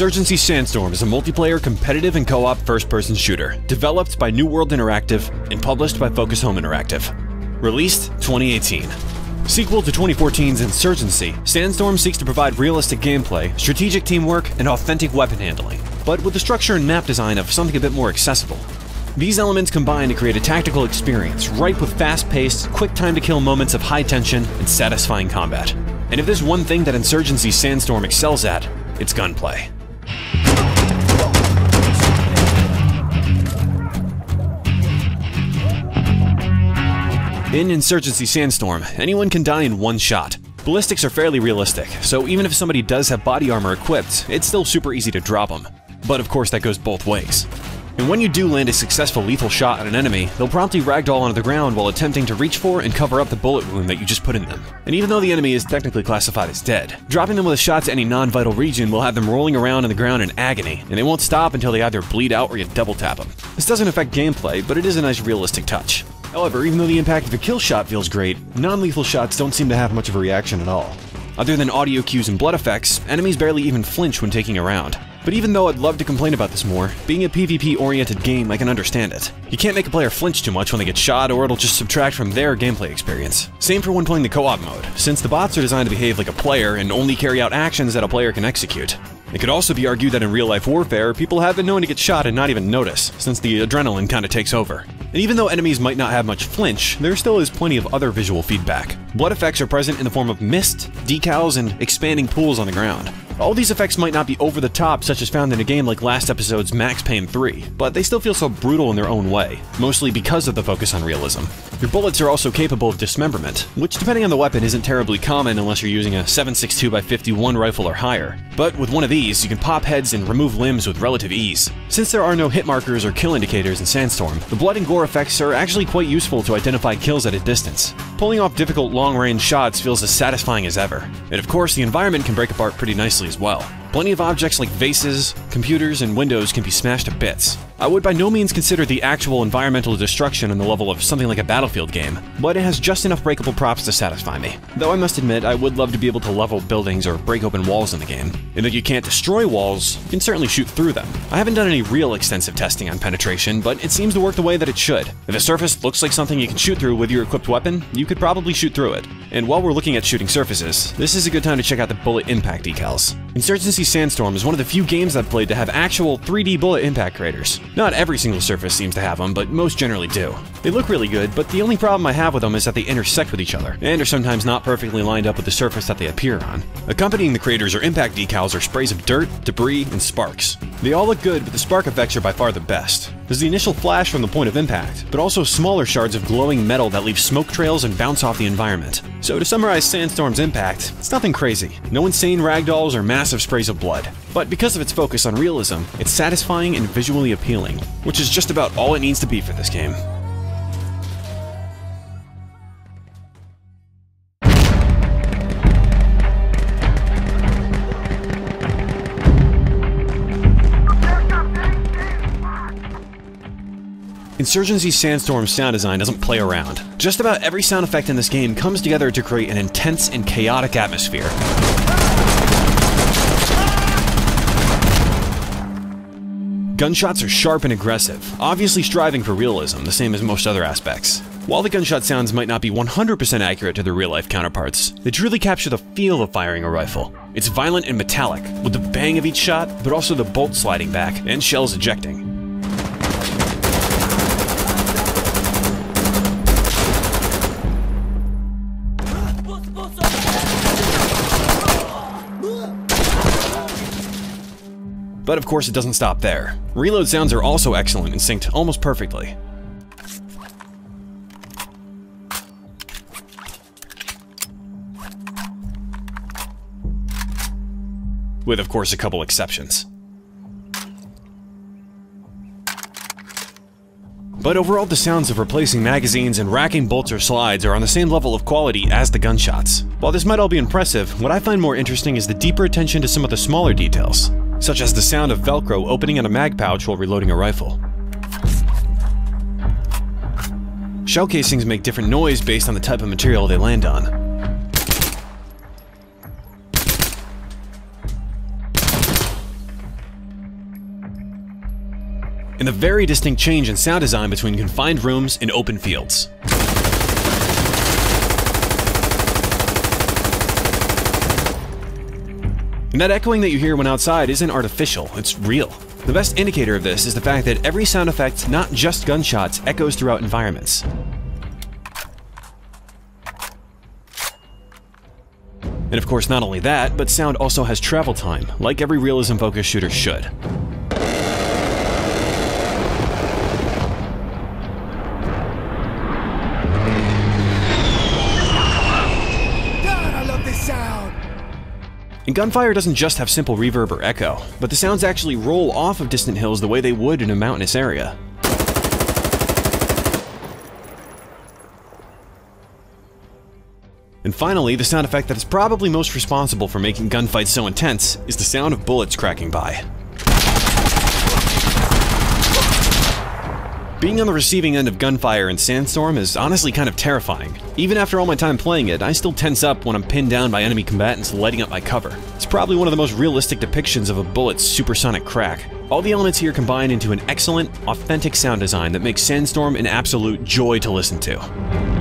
Insurgency: Sandstorm is a multiplayer, competitive, and co-op first-person shooter, developed by New World Interactive and published by Focus Home Interactive. Released 2018. Sequel to 2014's Insurgency, Sandstorm seeks to provide realistic gameplay, strategic teamwork, and authentic weapon handling, but with the structure and map design of something a bit more accessible. These elements combine to create a tactical experience ripe with fast-paced, quick time-to-kill moments of high tension and satisfying combat. And if there's one thing that Insurgency: Sandstorm excels at, it's gunplay. In Insurgency: Sandstorm, anyone can die in one shot. Ballistics are fairly realistic, so even if somebody does have body armor equipped, it's still super easy to drop them. But of course, that goes both ways. And when you do land a successful lethal shot at an enemy, they'll promptly ragdoll onto the ground while attempting to reach for and cover up the bullet wound that you just put in them. And even though the enemy is technically classified as dead, dropping them with a shot to any non-vital region will have them rolling around on the ground in agony, and they won't stop until they either bleed out or you double tap them. This doesn't affect gameplay, but it is a nice realistic touch. However, even though the impact of a kill shot feels great, non-lethal shots don't seem to have much of a reaction at all. Other than audio cues and blood effects, enemies barely even flinch when taking a round. But even though I'd love to complain about this more, being a PvP-oriented game, I can understand it. You can't make a player flinch too much when they get shot, or it'll just subtract from their gameplay experience. Same for when playing the co-op mode, since the bots are designed to behave like a player and only carry out actions that a player can execute. It could also be argued that in real-life warfare, people have been known to get shot and not even notice, since the adrenaline kinda takes over. And even though enemies might not have much flinch, there still is plenty of other visual feedback. Blood effects are present in the form of mist, decals, and expanding pools on the ground. All these effects might not be over the top such as found in a game like last episode's Max Payne 3, but they still feel so brutal in their own way, mostly because of the focus on realism. Your bullets are also capable of dismemberment, which depending on the weapon isn't terribly common unless you're using a 7.62x51 rifle or higher, but with one of these you can pop heads and remove limbs with relative ease. Since there are no hit markers or kill indicators in Sandstorm, the blood and gore effects are actually quite useful to identify kills at a distance. Pulling off difficult long-range shots feels as satisfying as ever, and of course the environment can break apart pretty nicely as well. Plenty of objects like vases, computers, and windows can be smashed to bits. I would by no means consider the actual environmental destruction on the level of something like a Battlefield game, but it has just enough breakable props to satisfy me. Though I must admit, I would love to be able to level buildings or break open walls in the game. And though you can't destroy walls, you can certainly shoot through them. I haven't done any real extensive testing on penetration, but it seems to work the way that it should. If a surface looks like something you can shoot through with your equipped weapon, you could probably shoot through it. And while we're looking at shooting surfaces, this is a good time to check out the bullet impact decals. Insurgency: Sandstorm is one of the few games I've played to have actual 3D bullet impact craters. Not every single surface seems to have them, but most generally do. They look really good, but the only problem I have with them is that they intersect with each other, and are sometimes not perfectly lined up with the surface that they appear on. Accompanying the craters or impact decals are sprays of dirt, debris, and sparks. They all look good, but the spark effects are by far the best. There's the initial flash from the point of impact, but also smaller shards of glowing metal that leave smoke trails and bounce off the environment. So to summarize Sandstorm's impact, it's nothing crazy. No insane ragdolls or massive sprays of blood. But because of its focus on realism, it's satisfying and visually appealing, which is just about all it needs to be for this game. Insurgency: Sandstorm's sound design doesn't play around. Just about every sound effect in this game comes together to create an intense and chaotic atmosphere. Gunshots are sharp and aggressive, obviously striving for realism, the same as most other aspects. While the gunshot sounds might not be 100% accurate to their real-life counterparts, they truly capture the feel of firing a rifle. It's violent and metallic, with the bang of each shot, but also the bolt sliding back and shells ejecting. But of course it doesn't stop there. Reload sounds are also excellent and synced almost perfectly. With of course a couple exceptions. But overall the sounds of replacing magazines and racking bolts or slides are on the same level of quality as the gunshots. While this might all be impressive, what I find more interesting is the deeper attention to some of the smaller details, such as the sound of Velcro opening in a mag pouch while reloading a rifle. Shell casings make different noise based on the type of material they land on. and the very distinct change in sound design between confined rooms and open fields. And that echoing that you hear when outside isn't artificial, it's real. The best indicator of this is the fact that every sound effect, not just gunshots, echoes throughout environments. And of course, not only that, but sound also has travel time, like every realism-focused shooter should. And gunfire doesn't just have simple reverb or echo, but the sounds actually roll off of distant hills the way they would in a mountainous area. And finally, the sound effect that is probably most responsible for making gunfights so intense is the sound of bullets cracking by. Being on the receiving end of gunfire in Sandstorm is honestly kind of terrifying. Even after all my time playing it, I still tense up when I'm pinned down by enemy combatants lighting up my cover. It's probably one of the most realistic depictions of a bullet's supersonic crack. All the elements here combine into an excellent, authentic sound design that makes Sandstorm an absolute joy to listen to.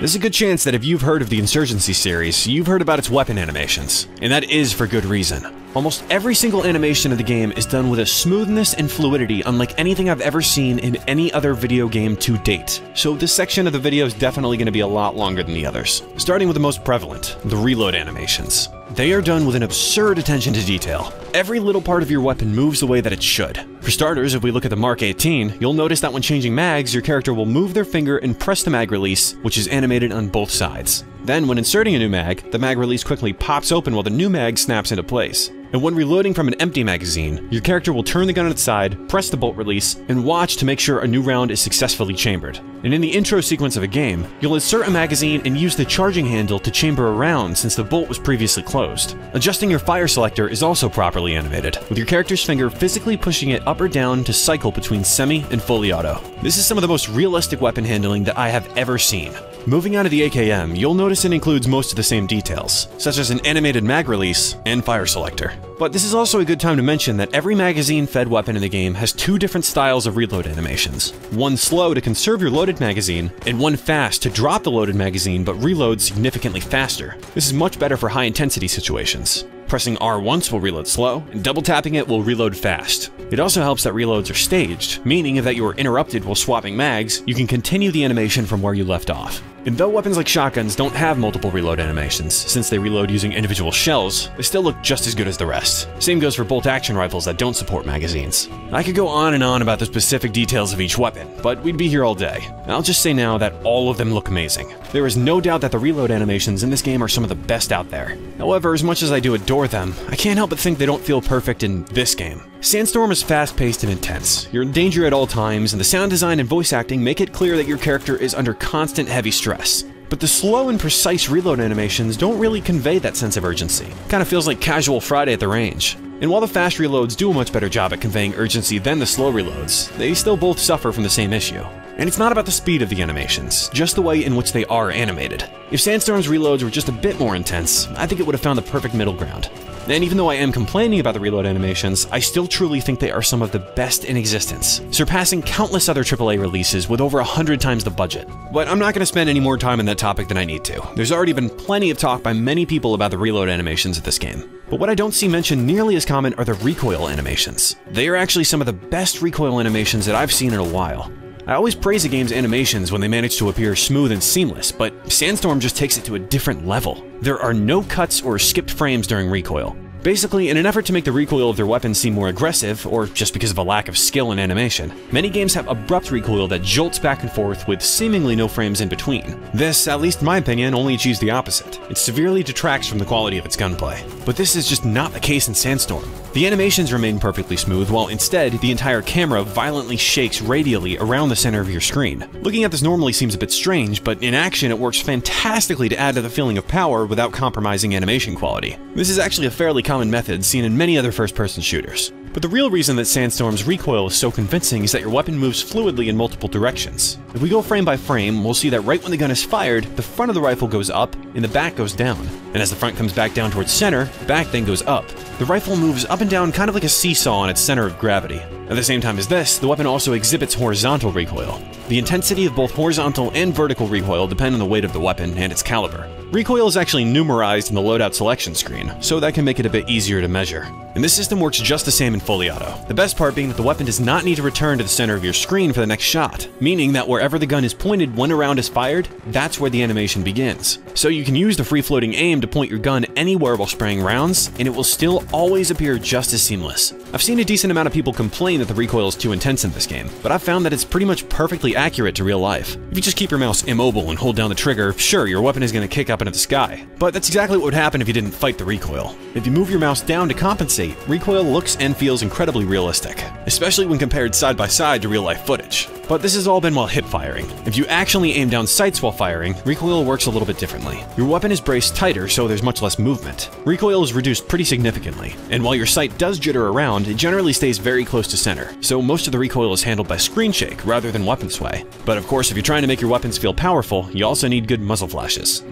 There's a good chance that if you've heard of the Insurgency series, you've heard about its weapon animations, and that is for good reason. Almost every single animation of the game is done with a smoothness and fluidity unlike anything I've ever seen in any other video game to date, so this section of the video is definitely going to be a lot longer than the others. Starting with the most prevalent, the reload animations. They are done with an absurd attention to detail. Every little part of your weapon moves the way that it should. For starters, if we look at the Mark 18, you'll notice that when changing mags, your character will move their finger and press the mag release, which is animated on both sides. Then, when inserting a new mag, the mag release quickly pops open while the new mag snaps into place. And when reloading from an empty magazine, your character will turn the gun on its side, press the bolt release, and watch to make sure a new round is successfully chambered. And in the intro sequence of a game, you'll insert a magazine and use the charging handle to chamber a round since the bolt was previously closed. Adjusting your fire selector is also properly animated, with your character's finger physically pushing it up or down to cycle between semi and fully auto. This is some of the most realistic weapon handling that I have ever seen. Moving on to the AKM, you'll notice it includes most of the same details, such as an animated mag release and fire selector. But this is also a good time to mention that every magazine-fed weapon in the game has two different styles of reload animations. One slow to conserve your loaded magazine, and one fast to drop the loaded magazine but reload significantly faster. This is much better for high-intensity situations. Pressing R once will reload slow, and double-tapping it will reload fast. It also helps that reloads are staged, meaning if that you were interrupted while swapping mags, you can continue the animation from where you left off. And though weapons like shotguns don't have multiple reload animations, since they reload using individual shells, they still look just as good as the rest. Same goes for bolt-action rifles that don't support magazines. I could go on and on about the specific details of each weapon, but we'd be here all day. I'll just say now that all of them look amazing. There is no doubt that the reload animations in this game are some of the best out there. However, as much as I do adore them, I can't help but think they don't feel perfect in this game. Sandstorm is fast-paced and intense. You're in danger at all times, and the sound design and voice acting make it clear that your character is under constant heavy stress. But the slow and precise reload animations don't really convey that sense of urgency. Kind of feels like casual Friday at the range. And while the fast reloads do a much better job at conveying urgency than the slow reloads, they still both suffer from the same issue. And it's not about the speed of the animations, just the way in which they are animated. If Sandstorm's reloads were just a bit more intense, I think it would have found the perfect middle ground. And even though I am complaining about the reload animations, I still truly think they are some of the best in existence, surpassing countless other AAA releases with over 100 times the budget. But I'm not going to spend any more time on that topic than I need to. There's already been plenty of talk by many people about the reload animations of this game. But what I don't see mentioned nearly as common are the recoil animations. They are actually some of the best recoil animations that I've seen in a while. I always praise a game's animations when they manage to appear smooth and seamless, but Sandstorm just takes it to a different level. There are no cuts or skipped frames during recoil. Basically, in an effort to make the recoil of their weapons seem more aggressive, or just because of a lack of skill in animation, many games have abrupt recoil that jolts back and forth with seemingly no frames in between. This, at least in my opinion, only achieves the opposite. It severely detracts from the quality of its gunplay. But this is just not the case in Sandstorm. The animations remain perfectly smooth, while instead, the entire camera violently shakes radially around the center of your screen. Looking at this normally seems a bit strange, but in action it works fantastically to add to the feeling of power without compromising animation quality. This is actually a fairly common common method seen in many other first-person shooters. But the real reason that Sandstorm's recoil is so convincing is that your weapon moves fluidly in multiple directions. If we go frame by frame, we'll see that right when the gun is fired, the front of the rifle goes up and the back goes down. And as the front comes back down towards center, the back then goes up. The rifle moves up and down kind of like a seesaw on its center of gravity. At the same time as this, the weapon also exhibits horizontal recoil. The intensity of both horizontal and vertical recoil depend on the weight of the weapon and its caliber. Recoil is actually numerized in the loadout selection screen, so that can make it a bit easier to measure. And this system works just the same in fully auto, the best part being that the weapon does not need to return to the center of your screen for the next shot, meaning that wherever the gun is pointed when a round is fired, that's where the animation begins. So you can use the free-floating aim to point your gun anywhere while spraying rounds, and it will still always appear just as seamless. I've seen a decent amount of people complain that the recoil is too intense in this game, but I've found that it's pretty much perfectly accurate to real life. If you just keep your mouse immobile and hold down the trigger, sure, your weapon is going to kick up into the sky, but that's exactly what would happen if you didn't fight the recoil. If you move your mouse down to compensate, recoil looks and feels incredibly realistic, especially when compared side by side to real-life footage. But this has all been while hip firing. If you actually aim down sights while firing, recoil works a little bit differently. Your weapon is braced tighter, so there's much less movement. Recoil is reduced pretty significantly, and while your sight does jitter around, it generally stays very close to center, so most of the recoil is handled by screen shake rather than weapon sway. But of course, if you're trying to make your weapons feel powerful, you also need good muzzle flashes.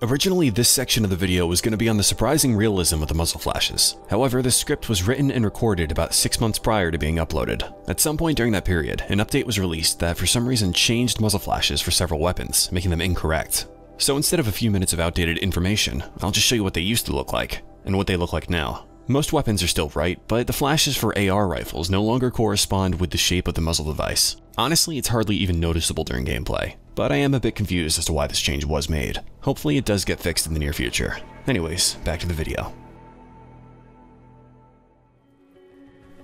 Originally, this section of the video was going to be on the surprising realism of the muzzle flashes. However, the script was written and recorded about 6 months prior to being uploaded. At some point during that period, an update was released that for some reason changed muzzle flashes for several weapons, making them incorrect. So instead of a few minutes of outdated information, I'll just show you what they used to look like, and what they look like now. Most weapons are still right, but the flashes for AR rifles no longer correspond with the shape of the muzzle device. Honestly, it's hardly even noticeable during gameplay. But I am a bit confused as to why this change was made. Hopefully it does get fixed in the near future. Anyways, back to the video.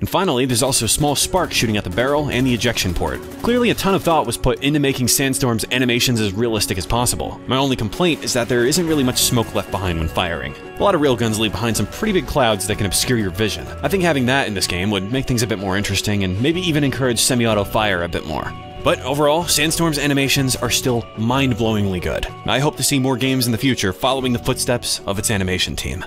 And finally, there's also a small spark shooting at the barrel and the ejection port. Clearly a ton of thought was put into making Sandstorm's animations as realistic as possible. My only complaint is that there isn't really much smoke left behind when firing. A lot of real guns leave behind some pretty big clouds that can obscure your vision. I think having that in this game would make things a bit more interesting and maybe even encourage semi-auto fire a bit more. But overall, Sandstorm's animations are still mind-blowingly good. I hope to see more games in the future following the footsteps of its animation team.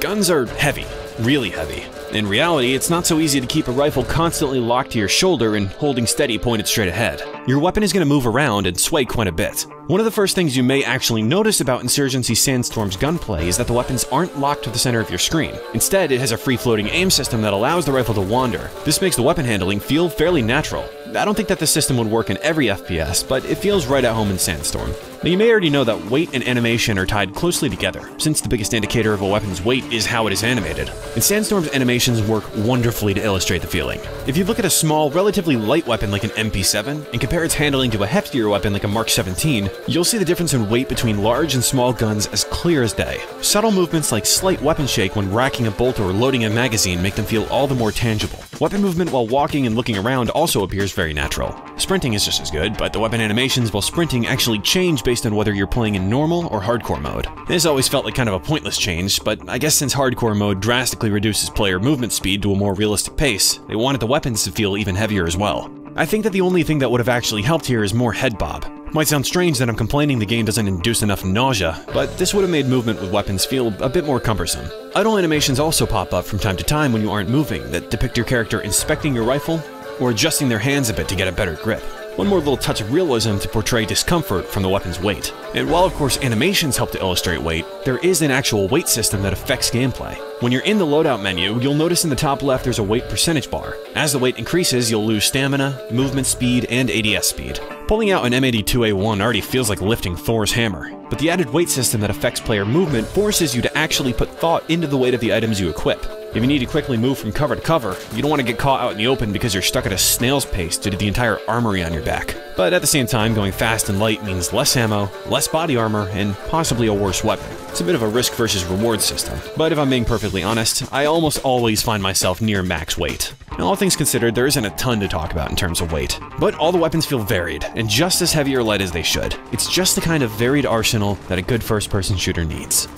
Guns are heavy, really heavy. In reality, it's not so easy to keep a rifle constantly locked to your shoulder and holding steady pointed straight ahead. Your weapon is going to move around and sway quite a bit. One of the first things you may actually notice about Insurgency Sandstorm's gunplay is that the weapons aren't locked to the center of your screen. Instead, it has a free-floating aim system that allows the rifle to wander. This makes the weapon handling feel fairly natural. I don't think that the system would work in every FPS, but it feels right at home in Sandstorm. Now, you may already know that weight and animation are tied closely together, since the biggest indicator of a weapon's weight is how it is animated. And Sandstorm's animations work wonderfully to illustrate the feeling. If you look at a small, relatively light weapon like an MP7, and compare its handling to a heftier weapon like a Mark 17, you'll see the difference in weight between large and small guns as clear as day. Subtle movements like slight weapon shake when racking a bolt or loading a magazine make them feel all the more tangible. Weapon movement while walking and looking around also appears very natural. Sprinting is just as good, but the weapon animations while sprinting actually change based on whether you're playing in normal or hardcore mode. This always felt like kind of a pointless change, but I guess since hardcore mode drastically reduces player movement speed to a more realistic pace, they wanted the weapons to feel even heavier as well. I think that the only thing that would have actually helped here is more head bob. Might sound strange that I'm complaining the game doesn't induce enough nausea, but this would have made movement with weapons feel a bit more cumbersome. Idle animations also pop up from time to time when you aren't moving that depict your character inspecting your rifle, or adjusting their hands a bit to get a better grip. One more little touch of realism to portray discomfort from the weapon's weight. And while of course animations help to illustrate weight, there is an actual weight system that affects gameplay. When you're in the loadout menu, you'll notice in the top left there's a weight percentage bar. As the weight increases, you'll lose stamina, movement speed, and ADS speed. Pulling out an M82A1 already feels like lifting Thor's hammer, but the added weight system that affects player movement forces you to actually put thought into the weight of the items you equip. If you need to quickly move from cover to cover, you don't want to get caught out in the open because you're stuck at a snail's pace due to the entire armory on your back. But at the same time, going fast and light means less ammo, less body armor, and possibly a worse weapon. It's a bit of a risk versus reward system, but if I'm being perfectly honest, I almost always find myself near max weight. Now, all things considered, there isn't a ton to talk about in terms of weight, but all the weapons feel varied, and just as heavy or light as they should. It's just the kind of varied arsenal that a good first-person shooter needs.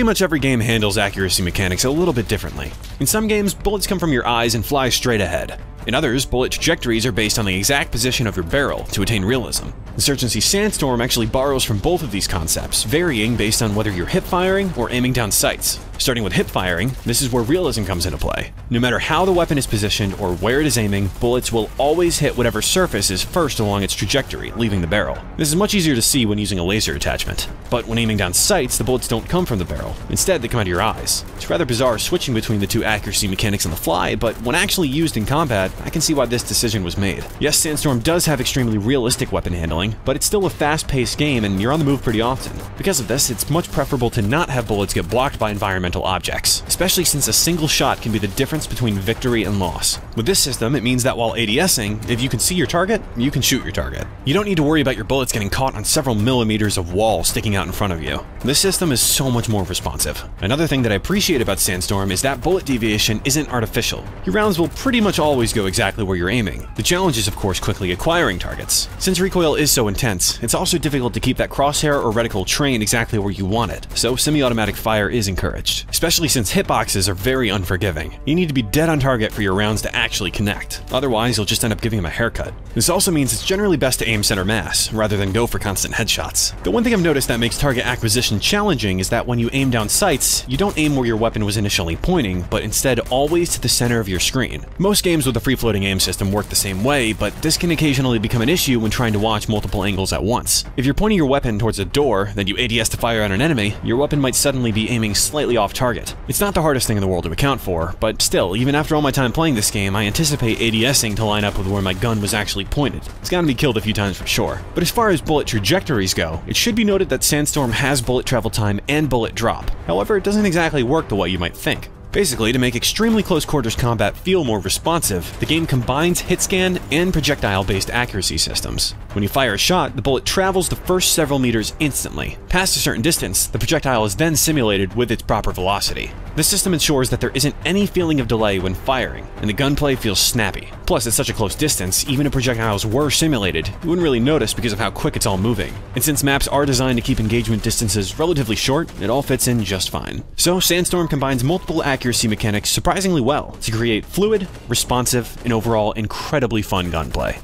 Pretty much every game handles accuracy mechanics a little bit differently. In some games, bullets come from your eyes and fly straight ahead. In others, bullet trajectories are based on the exact position of your barrel to attain realism. Insurgency: Sandstorm actually borrows from both of these concepts, varying based on whether you're hip-firing or aiming down sights. Starting with hip-firing, this is where realism comes into play. No matter how the weapon is positioned or where it is aiming, bullets will always hit whatever surface is first along its trajectory, leaving the barrel. This is much easier to see when using a laser attachment. But when aiming down sights, the bullets don't come from the barrel. Instead, they come out of your eyes. It's rather bizarre switching between the two accuracy mechanics on the fly, but when actually used in combat, I can see why this decision was made. Yes, Sandstorm does have extremely realistic weapon handling, but it's still a fast-paced game and you're on the move pretty often. Because of this, it's much preferable to not have bullets get blocked by environmental objects, especially since a single shot can be the difference between victory and loss. With this system, it means that while ADSing, if you can see your target, you can shoot your target. You don't need to worry about your bullets getting caught on several millimeters of wall sticking out in front of you. This system is so much more responsive. Another thing that I appreciate about Sandstorm is that bullet deviation isn't artificial. Your rounds will pretty much always go exactly where you're aiming. The challenge is, of course, quickly acquiring targets. Since recoil is so intense, it's also difficult to keep that crosshair or reticle trained exactly where you want it, so semi-automatic fire is encouraged, especially since hitboxes are very unforgiving. You need to be dead on target for your rounds to actually connect, otherwise you'll just end up giving them a haircut. This also means it's generally best to aim center mass, rather than go for constant headshots. The one thing I've noticed that makes target acquisition challenging is that when you aim down sights, you don't aim where your weapon was initially pointing, but instead always to the center of your screen. Most games with a free-floating aim system work the same way, but this can occasionally become an issue when trying to watch multiple angles at once. If you're pointing your weapon towards a door, then you ADS to fire on an enemy, your weapon might suddenly be aiming slightly off target. It's not the hardest thing in the world to account for, but still, even after all my time playing this game, I anticipate ADSing to line up with where my gun was actually pointed. It's gotta be killed a few times for sure. But as far as bullet trajectories go, it should be noted that Sandstorm has bullet travel time and bullet drop. However, it doesn't exactly work the way you might think. Basically, to make extremely close quarters combat feel more responsive, the game combines hitscan and projectile-based accuracy systems. When you fire a shot, the bullet travels the first several meters instantly. Past a certain distance, the projectile is then simulated with its proper velocity. This system ensures that there isn't any feeling of delay when firing, and the gunplay feels snappy. Plus, at such a close distance, even if projectiles were simulated, you wouldn't really notice because of how quick it's all moving. And since maps are designed to keep engagement distances relatively short, it all fits in just fine. So, Sandstorm combines multiple accuracy mechanics surprisingly well to create fluid, responsive, and overall incredibly fun gunplay.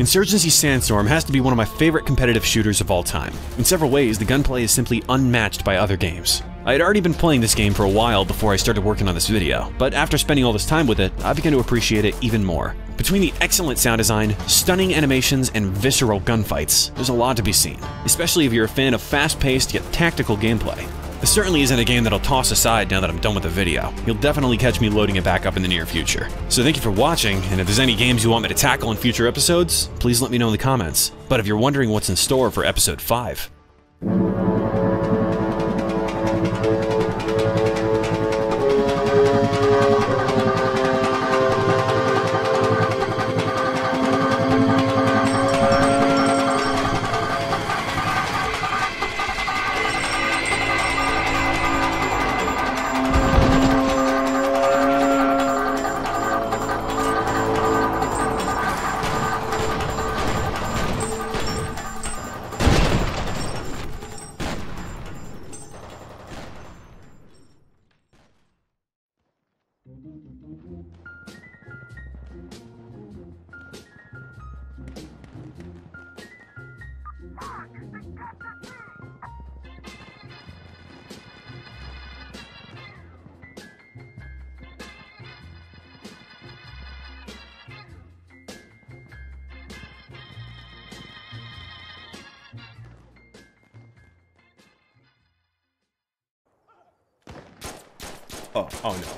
Insurgency: Sandstorm has to be one of my favorite competitive shooters of all time. In several ways, the gunplay is simply unmatched by other games. I had already been playing this game for a while before I started working on this video, but after spending all this time with it, I began to appreciate it even more. Between the excellent sound design, stunning animations, and visceral gunfights, there's a lot to be seen, especially if you're a fan of fast-paced yet tactical gameplay. This certainly isn't a game that I'll toss aside now that I'm done with the video. You'll definitely catch me loading it back up in the near future. So thank you for watching, and if there's any games you want me to tackle in future episodes, please let me know in the comments. But if you're wondering what's in store for episode 5,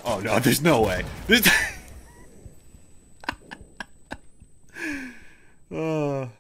oh no, there's no way. This